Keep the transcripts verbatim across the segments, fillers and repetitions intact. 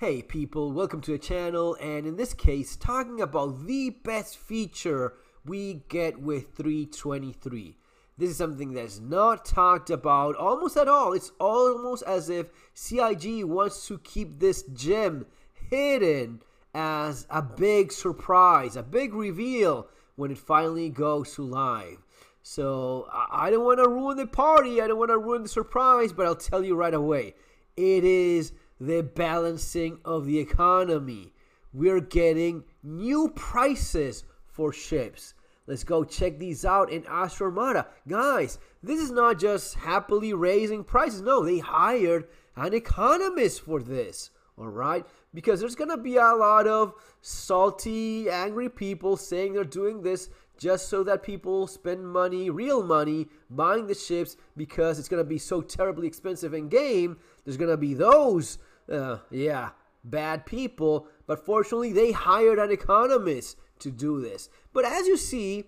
Hey people, welcome to the channel, and in this case talking about the best feature we get with three twenty-three. This is something that's not talked about almost at all. It's almost as if C I G wants to keep this gem hidden as a big surprise, a big reveal when it finally goes to live. So I don't want to ruin the party, I don't want to ruin the surprise, but I'll tell you right away, it is the balancing of the economy. We're getting new prices for ships. Let's go check these out in Astro Armada. Guys, this is not just happily raising prices. No, they hired an economist for this, all right? Because there's going to be a lot of salty, angry people saying they're doing this just so that people spend money, real money, buying the ships because it's going to be so terribly expensive in game. There's going to be those, uh, yeah, bad people. But fortunately, they hired an economist to do this. But as you see,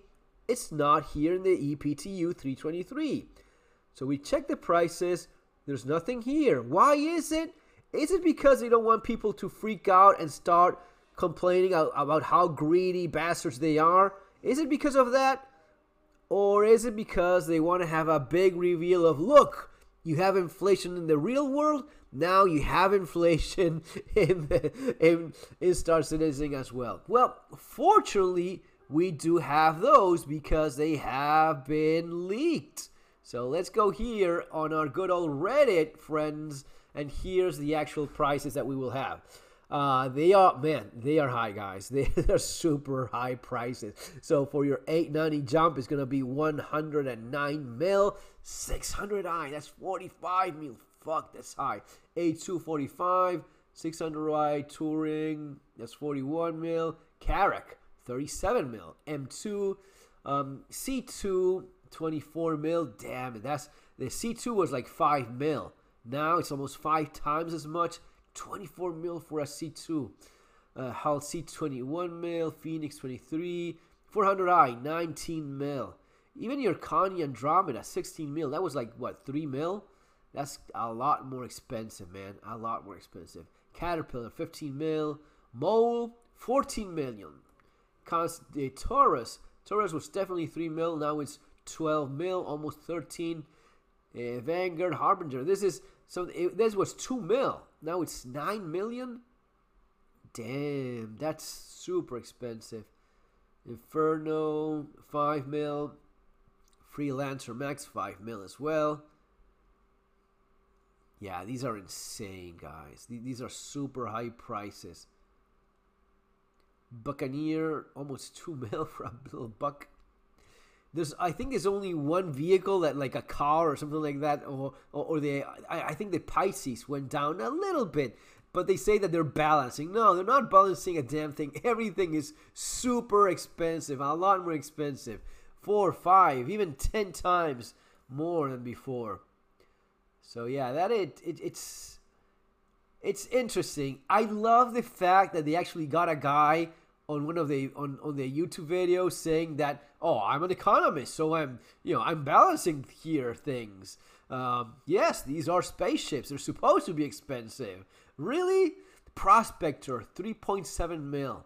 it's not here in the E P T U three twenty-three. So we check the prices. There's nothing here. Why is it? Is it because they don't want people to freak out and start complaining about how greedy bastards they are? Is it because of that? Or is it because they want to have a big reveal of, look, you have inflation in the real world, now you have inflation in, the, in, in Star Citizen as well. Well, fortunately, we do have those because they have been leaked. So let's go here on our good old Reddit, friends, and here's the actual prices that we will have. Uh, they are, man, they are high, guys. They, they're super high prices. So for your eight ninety jump, it's going to be one hundred nine mil, six hundred I, that's forty-five mil. Fuck, that's high. eighty-two forty-five, six hundred I touring, that's forty-one mil. Carrack, thirty-seven mil. M two, um, C two, twenty-four mil. Damn it, that's, the C two was like five mil. Now it's almost five times as much. twenty-four mil for a C two. Uh, Hull C twenty-one mil, Phoenix twenty-three, four hundred I nineteen mil. Even your Connie Andromeda sixteen mil. That was like what, three mil? That's a lot more expensive, man. A lot more expensive. Caterpillar fifteen mil, Mole fourteen million. Const uh, Taurus. Taurus was definitely three mil. Now it's twelve mil, almost thirteen. Uh, Vanguard Harbinger. This is so. It, this was two mil. Now it's nine million? Damn, that's super expensive. Inferno, five mil. Freelancer Max, five mil as well. Yeah, these are insane, guys. These are super high prices. Buccaneer, almost two mil for a little buck. There's, I think there's only one vehicle that, like a car or something like that, or or, or the, I, I think the Pisces went down a little bit, but they say that they're balancing. No, they're not balancing a damn thing. Everything is super expensive, a lot more expensive, four, five, even ten times more than before. So yeah, that it, it it's it's interesting. I love the fact that they actually got a guy on one of the on on their YouTube videos saying that, oh, I'm an economist, so I'm you know I'm balancing here things. Um, yes, these are spaceships. They're supposed to be expensive. Really, Prospector three point seven mil.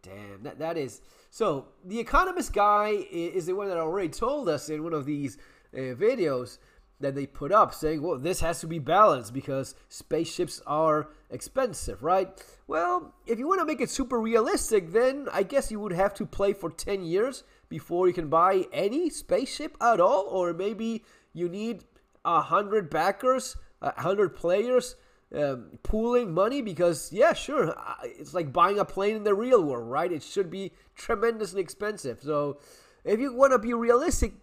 Damn, that that is so. The economist guy is, is the one that already told us in one of these uh, videos that they put up saying, well, this has to be balanced because spaceships are expensive, right? Well, if you want to make it super realistic, then I guess you would have to play for ten years before you can buy any spaceship at all, or maybe you need a hundred backers, a hundred players um, pooling money because, yeah, sure, it's like buying a plane in the real world, right? It should be tremendously expensive. So if you want to be realistic,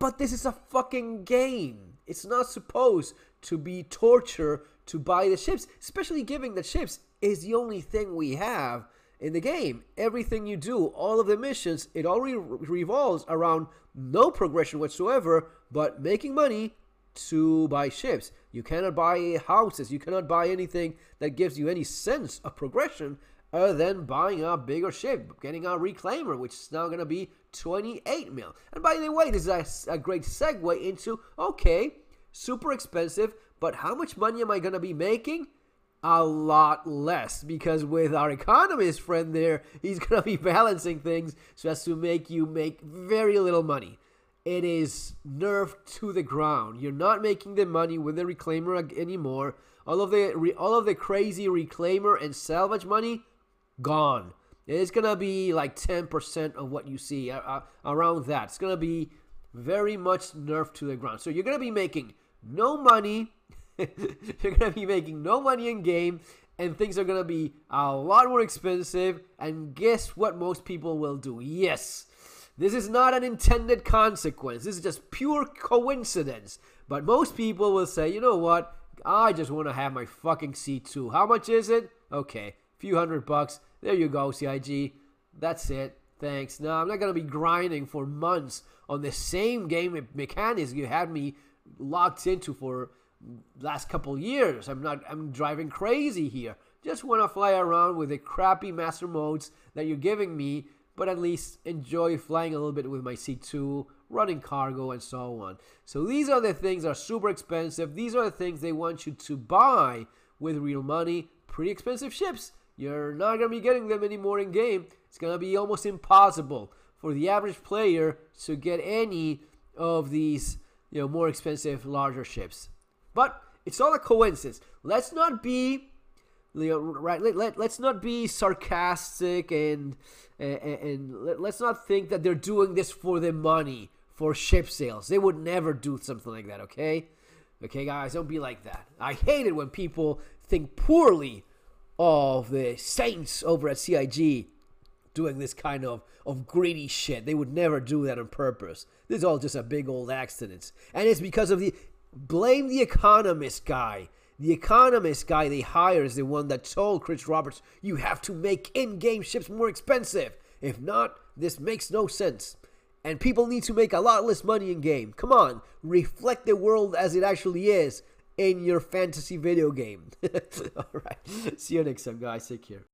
but this is a fucking game. It's not supposed to be torture to buy the ships, especially given that ships is the only thing we have in the game. Everything you do, all of the missions, it already revolves around no progression whatsoever, but making money to buy ships. You cannot buy houses. You cannot buy anything that gives you any sense of progression other than buying a bigger ship, getting a reclaimer, which is now going to be twenty-eight mil. And by the way, this is a, a great segue into, okay, super expensive, but how much money am I going to be making? a lot less, because with our economist friend there, he's going to be balancing things so as to make you make very little money. It is nerfed to the ground. You're not making the money with the reclaimer anymore. All of the all of the crazy reclaimer and salvage money, gone. It's going to be like ten percent of what you see, uh, around that. It's going to be very much nerfed to the ground. So you're going to be making no money. You're going to be making no money in game, and things are going to be a lot more expensive. And guess what most people will do? Yes, this is not an intended consequence. This is just pure coincidence. But most people will say, you know what? I just want to have my fucking C two. How much is it? Okay, a few hundred bucks. There you go, C I G. That's it. Thanks. Now, I'm not going to be grinding for months on the same game mechanics you had me locked into for last couple years. I'm not, I'm driving crazy here. Just want to fly around with the crappy master modes that you're giving me, but at least enjoy flying a little bit with my C two, running cargo, and so on. So these are the things that are super expensive. These are the things they want you to buy with real money. Pretty expensive ships. You're not going to be getting them anymore in game. It's going to be almost impossible for the average player to get any of these, you know, more expensive, larger ships. But it's all a coincidence. Let's not be, you know, right? Let, let, let's not be sarcastic and, and and let, let's not think that they're doing this for the money, for ship sales. They would never do something like that. Okay, okay, guys, don't be like that. I hate it when people think poorly of the Saints over at C I G doing this kind of, of greedy shit. They would never do that on purpose. This is all just a big old accident. And it's because of the... Blame the economist guy. The economist guy they hire is the one that told Chris Roberts, you have to make in-game ships more expensive. If not, this makes no sense. And people need to make a lot less money in-game. Come on, reflect the world as it actually is in your fantasy video game. All right. See you next time, guys. Take care.